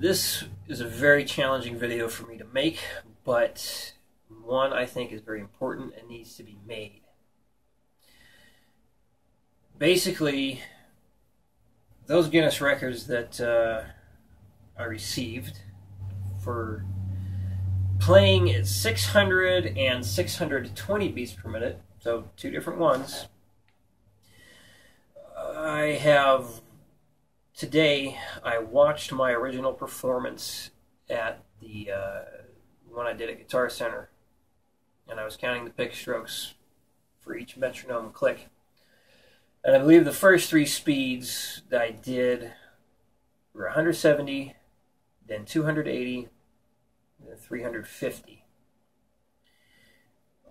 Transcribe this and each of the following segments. This is a very challenging video for me to make, but one I think is very important and needs to be made. Basically, those Guinness records that I received for playing at 600 and 620 beats per minute, so two different ones, I have... Today, I watched my original performance at the one I did at Guitar Center, and I was counting the pick strokes for each metronome click. And I believe the first three speeds that I did were 170, then 280, then 350.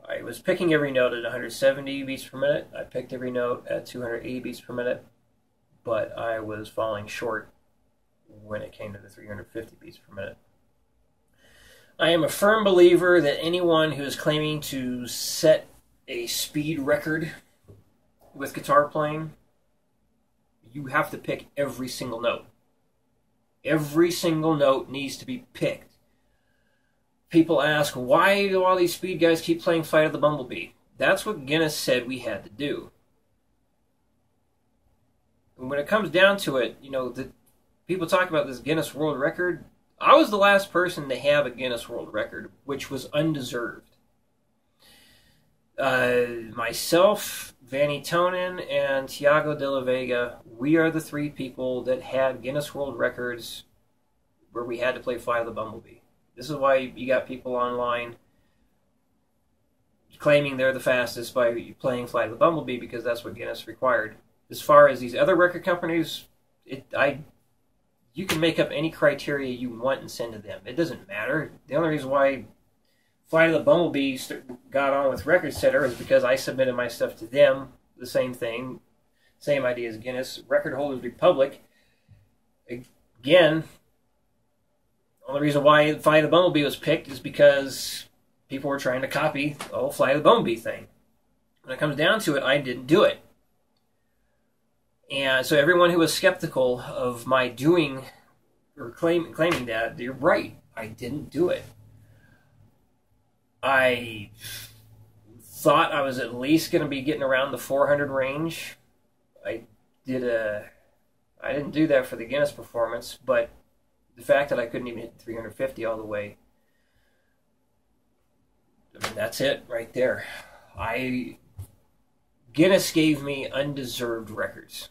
I was picking every note at 170 beats per minute. I picked every note at 280 beats per minute. But I was falling short when it came to the 350 beats per minute. I am a firm believer that anyone who is claiming to set a speed record with guitar playing, you have to pick every single note. Every single note needs to be picked. People ask, why do all these speed guys keep playing Flight of the Bumblebee? That's what Guinness said we had to do. When it comes down to it, you know, the people talk about this Guinness World Record. I was the last person to have a Guinness World Record, which was undeserved. Myself, Vanny Tonin, and Tiago de la Vega, we are the three people that had Guinness World Records where we had to play Flight of the Bumblebee. This is why you got people online claiming they're the fastest by playing Flight of the Bumblebee, because that's what Guinness required. As far as these other record companies, you can make up any criteria you want and send to them. It doesn't matter. The only reason why Flight of the Bumblebee got on with Record Setter is because I submitted my stuff to them, the same thing, same idea as Guinness. Record Holders Republic, again, the only reason why Flight of the Bumblebee was picked is because people were trying to copy the whole Flight of the Bumblebee thing. When it comes down to it, I didn't do it. And so everyone who was skeptical of my doing or claiming that, you're right, I didn't do it. I thought I was at least going to be getting around the 400 range. I didn't do that for the Guinness performance, but the fact that I couldn't even hit 350 all the way, I mean, that's it right there. Guinness gave me undeserved records.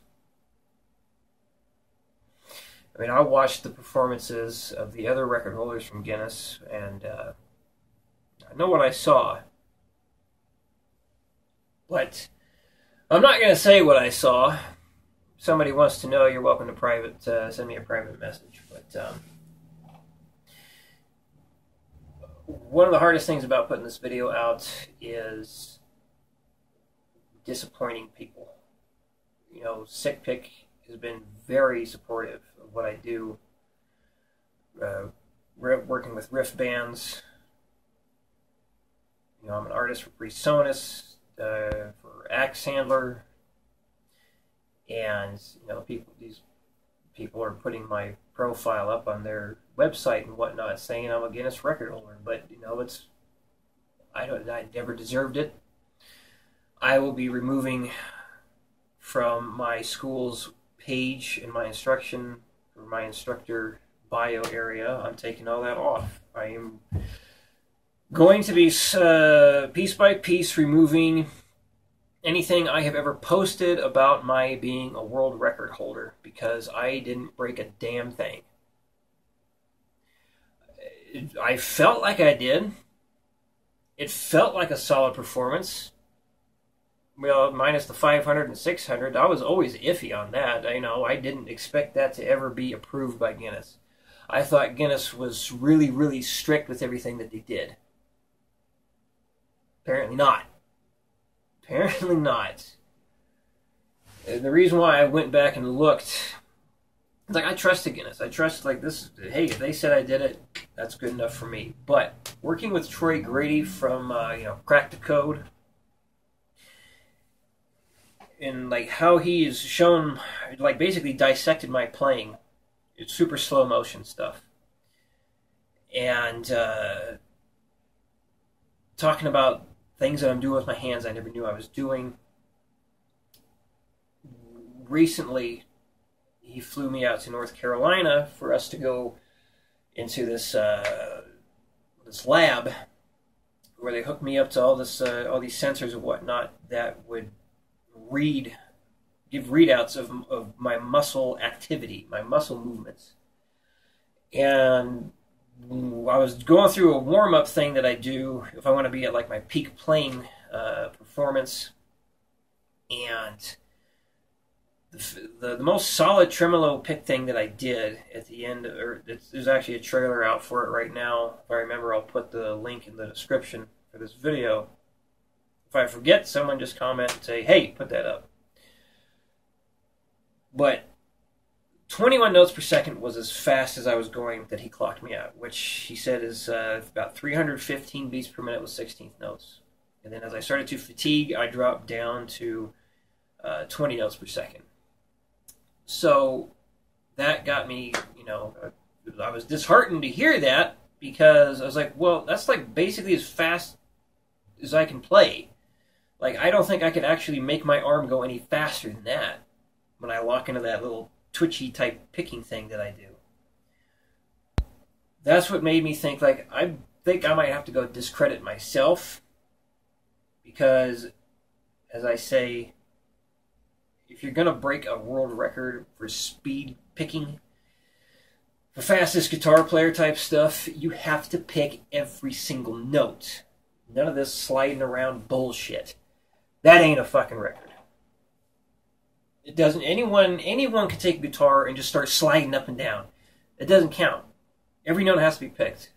I mean, I watched the performances of the other record holders from Guinness, and I know what I saw. But I'm not going to say what I saw. If somebody wants to know, you're welcome to send me a private message. But one of the hardest things about putting this video out is disappointing people. You know, Sick Pick has been very supportive of what I do, working with riff bands. You know, I'm an artist for PreSonus, for Axe Handler, and you know, these people are putting my profile up on their website and whatnot, saying I'm a Guinness record holder. But you know, I never deserved it. I will be removing from my school's page in my instruction, or my instructor bio area. I'm taking all that off. I am going to be piece by piece removing anything I have ever posted about my being a world record holder, because I didn't break a damn thing. I felt like I did. It felt like a solid performance. Well, minus the 500 and 600, I was always iffy on that. You know, I didn't expect that to ever be approved by Guinness. I thought Guinness was really, really strict with everything that they did. Apparently not. Apparently not. And the reason why I went back and looked, like, I trusted Guinness. I trust, like, this, hey, if they said I did it, that's good enough for me. But working with Troy Grady from, you know, Crack the Code, and like how he is shown, like basically dissected my playing. It's super slow motion stuff. and talking about things that I'm doing with my hands I never knew I was doing. Recently, he flew me out to North Carolina for us to go into this this lab where they hooked me up to all this all these sensors and whatnot that would give readouts of my muscle activity, my muscle movements. And I was going through a warm-up thing that I do if I want to be at like my peak playing performance, and the most solid tremolo pick thing that I did at the end, or there's actually a trailer out for it right now. If I remember, I'll put the link in the description for this video. If I forget, someone just comment and say, hey, put that up. But 21 notes per second was as fast as I was going that he clocked me out, which he said is about 315 beats per minute with 16th notes. And then as I started to fatigue, I dropped down to 20 notes per second. So that got me, you know, I was disheartened to hear that, because I was like, well, that's like basically as fast as I can play. Like, I don't think I could actually make my arm go any faster than that when I lock into that little twitchy type picking thing that I do. That's what made me think, like, I think I might have to go discredit myself, because, as I say, if you're going to break a world record for speed picking, for fastest guitar player type stuff, you have to pick every single note. None of this sliding around bullshit. That ain't a fucking record. It doesn't... Anyone can take a guitar and just start sliding up and down. It doesn't count. Every note has to be picked.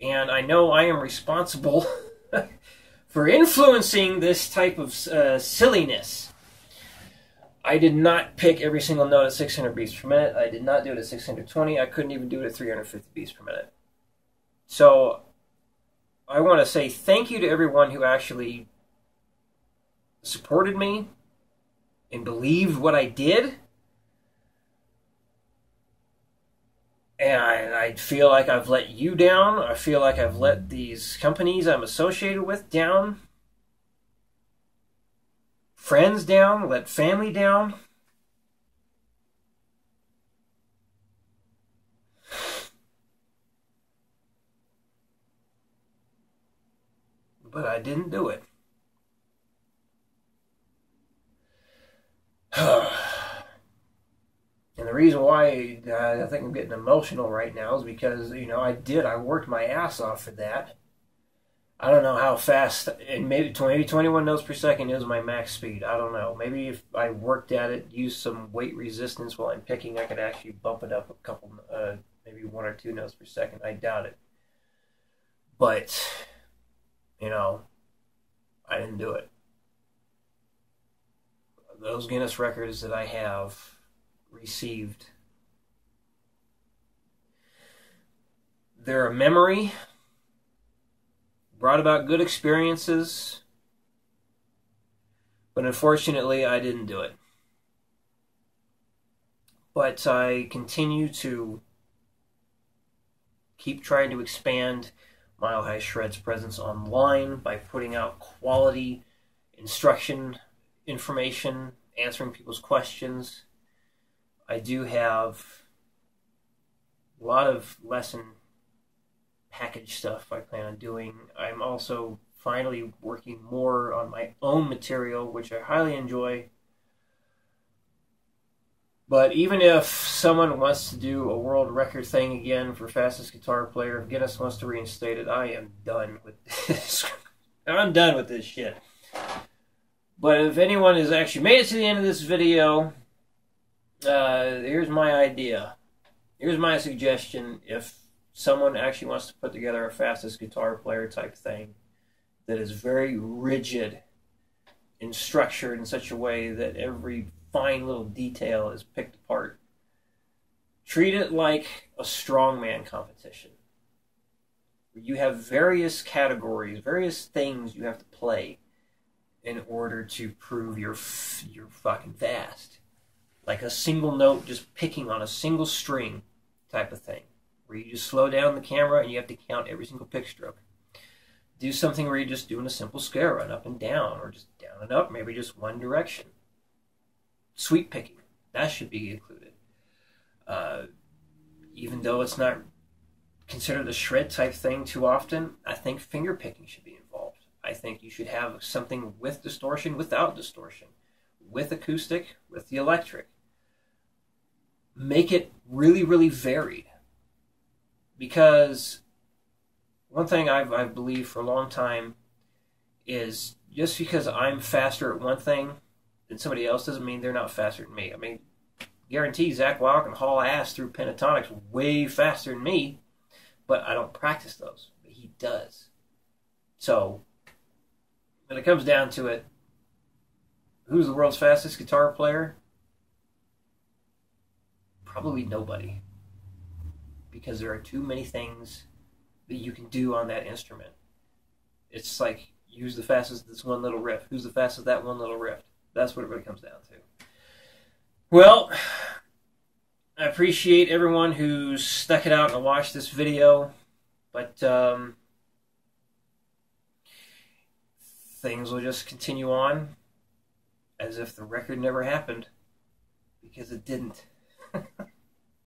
And I know I am responsible for influencing this type of silliness. I did not pick every single note at 600 beats per minute. I did not do it at 620. I couldn't even do it at 350 beats per minute. So I want to say thank you to everyone who actually supported me and believed what I did. And I feel like I've let you down. I feel like I've let these companies I'm associated with down. Friends down, let family down. But I didn't do it. And the reason why I think I'm getting emotional right now is because, you know, I worked my ass off for that. I don't know how fast, and maybe 21 notes per second is my max speed. I don't know. Maybe if I worked at it, used some weight resistance while I'm picking, I could actually bump it up a couple, maybe 1 or 2 notes per second. I doubt it. But, you know, I didn't do it. Those Guinness records that I have received, they're a memory. Brought about good experiences, but unfortunately I didn't do it. But I continue to keep trying to expand Mile High Shred's presence online by putting out quality instruction, information, answering people's questions. I do have a lot of lesson package stuff I plan on doing. I'm also finally working more on my own material, which I highly enjoy. But even if someone wants to do a world record thing again for fastest guitar player, if Guinness wants to reinstate it, I am done with this. I'm done with this shit. But if anyone has actually made it to the end of this video, here's my idea. Here's my suggestion. If someone actually wants to put together a fastest guitar player type thing that is very rigid and structured in such a way that every fine little detail is picked apart, treat it like a strongman competition. You have various categories, various things you have to play in order to prove you're fucking fast. Like a single note, just picking on a single string type of thing. where you just slow down the camera and you have to count every single pick stroke. Do something where you're just doing a simple scare run, up and down, or just down and up, maybe just one direction. Sweep picking, that should be included. Even though it's not considered a shred type thing too often, I think finger picking should be involved. I think you should have something with distortion, without distortion, with acoustic, with the electric. Make it really, really varied. Because one thing I've believed for a long time is just because I'm faster at one thing than somebody else doesn't mean they're not faster than me. I mean, guarantee Zach Wylde can haul ass through pentatonics way faster than me, but I don't practice those. But he does. So when it comes down to it, who's the world's fastest guitar player? Probably nobody, because there are too many things that you can do on that instrument. It's like, who's the fastest this one little riff? Who's the fastest that one little riff? That's what it really comes down to. Well, I appreciate everyone who stuck it out and watched this video, but things will just continue on as if the record never happened, because it didn't.